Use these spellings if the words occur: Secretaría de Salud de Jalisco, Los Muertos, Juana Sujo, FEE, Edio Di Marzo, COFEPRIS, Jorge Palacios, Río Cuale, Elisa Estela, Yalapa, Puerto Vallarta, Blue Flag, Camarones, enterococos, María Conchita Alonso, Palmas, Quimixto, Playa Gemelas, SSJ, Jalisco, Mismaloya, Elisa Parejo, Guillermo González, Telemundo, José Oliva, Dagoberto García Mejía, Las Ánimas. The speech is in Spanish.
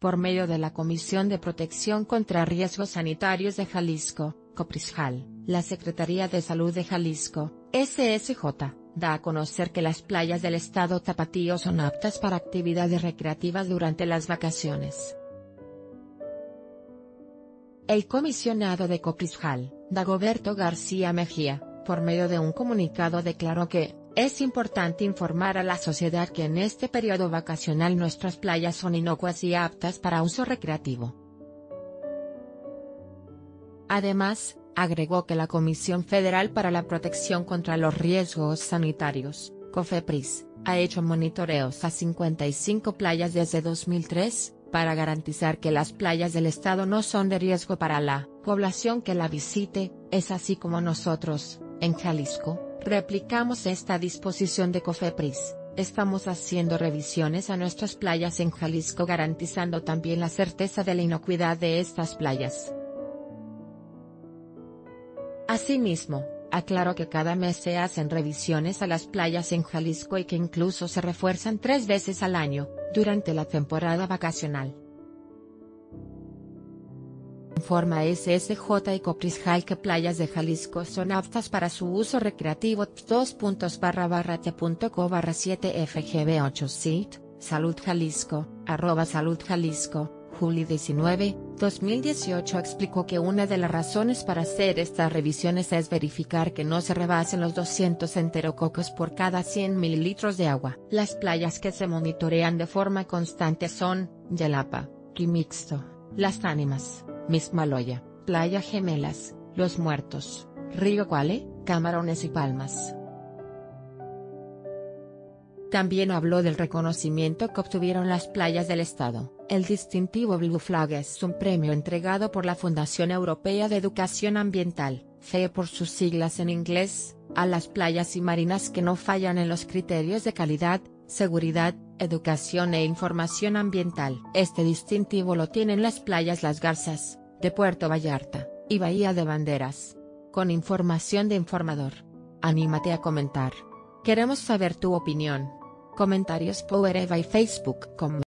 por medio de la Comisión de Protección contra Riesgos Sanitarios de Jalisco, COFEPRIS, la Secretaría de Salud de Jalisco, SSJ, da a conocer que las playas del estado tapatío son aptas para actividades recreativas durante las vacaciones. El comisionado de COFEPRIS, Dagoberto García Mejía, por medio de un comunicado declaró que, es importante informar a la sociedad que en este periodo vacacional nuestras playas son inocuas y aptas para uso recreativo. Además, agregó que la Comisión Federal para la Protección contra los Riesgos Sanitarios, COFEPRIS, ha hecho monitoreos a 55 playas desde 2003, para garantizar que las playas del estado no son de riesgo para la población que la visite. Es así como nosotros, en Jalisco, replicamos esta disposición de COFEPRIS, estamos haciendo revisiones a nuestras playas en Jalisco garantizando también la certeza de la inocuidad de estas playas. Asimismo, aclaró que cada mes se hacen revisiones a las playas en Jalisco y que incluso se refuerzan 3 veces al año, durante la temporada vacacional. Informa SSJ y COFEPRIS que playas de Jalisco son aptas para su uso recreativo. 2.t.co/7fgb8sit, Salud Jalisco, @Salud Jalisco, Julio 19, 2018 explicó que una de las razones para hacer estas revisiones es verificar que no se rebasen los 200 enterococos por cada 100 mililitros de agua. Las playas que se monitorean de forma constante son, Yalapa, Quimixto, Las Ánimas, Mismaloya, Playa Gemelas, Los Muertos, Río Cuale, Camarones y Palmas. También habló del reconocimiento que obtuvieron las playas del estado. El distintivo Blue Flag es un premio entregado por la Fundación Europea de Educación Ambiental, FEE por sus siglas en inglés, a las playas y marinas que no fallan en los criterios de calidad, seguridad, educación e información ambiental. Este distintivo lo tienen las playas Las Garzas, de Puerto Vallarta, y Bahía de Banderas. Con información de Informador. Anímate a comentar. Queremos saber tu opinión. Comentarios @facebook.com